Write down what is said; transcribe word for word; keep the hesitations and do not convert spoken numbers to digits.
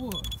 wood.